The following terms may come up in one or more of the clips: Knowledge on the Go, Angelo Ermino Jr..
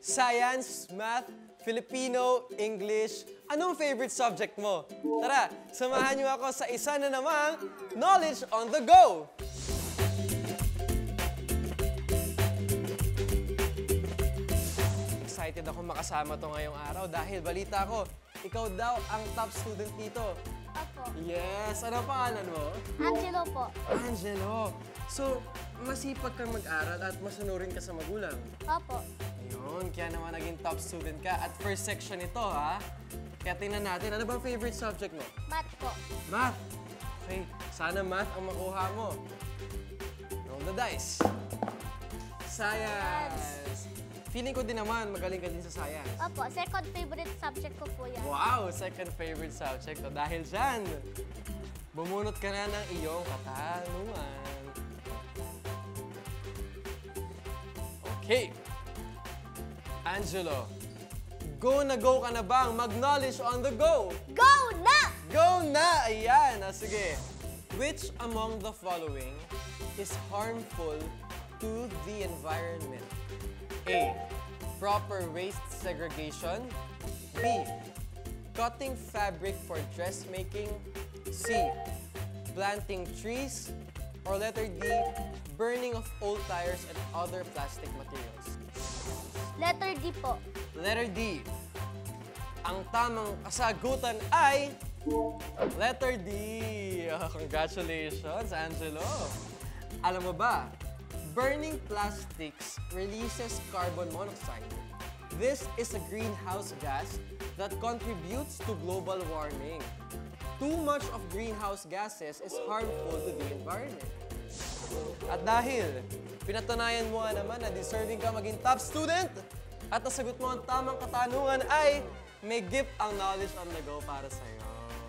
Science, Math, Filipino, English. Anong favorite subject mo? Tara, samahan niyo ako sa isa na namang Knowledge on the Go! Excited ako makasama to ngayong araw dahil balita ko, ikaw daw ang top student dito. Ako. Yes! Ano ang pangalan mo? Angelo po. Angelo! So, masipag kang mag-aral at masunurin ka sa magulang? Opo. Yun, kaya naman naging top student ka at first section ito, ha? Kaya tingnan natin, ano bang favorite subject mo? Math po. Math? Okay, sana math ang makuha mo. Roll the dice. Science! Feeling ko din naman, magaling ka din sa science. Opo, second favorite subject ko po yan. Wow, second favorite subject. O, dahil dyan, bumunot ka na ng iyong katanungan. Okay. Angelo, go na go ka na bang mag-knowledge on the go? Go na! Go na! Ayan, ah, sige. Which among the following is harmful to the environment? A. Proper waste segregation. B. Cutting fabric for dressmaking. C. Planting trees. Or letter D. Burning of old tires and other plastic materials. Letter D po. Letter D. Ang tamang kasagutan ay... letter D. Congratulations, Angelo. Alam mo ba? Burning plastics releases carbon monoxide. This is a greenhouse gas that contributes to global warming. Too much of greenhouse gases is harmful to the environment. At dahil pinatunayan mo nga naman na deserving ka maging top student at nasagot mo ang tamang katanungan ay may gift ang Knowledge on the Go para sa'yo.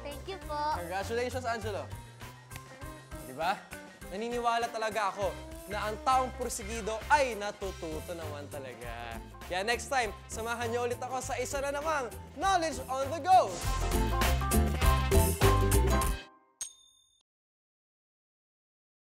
Thank you po. Congratulations, Angelo. Diba? Naniniwala talaga ako na ang taong pursigido ay natututo naman talaga. Kaya next time, samahan niyo ulit ako sa isa na namang Knowledge on the Go!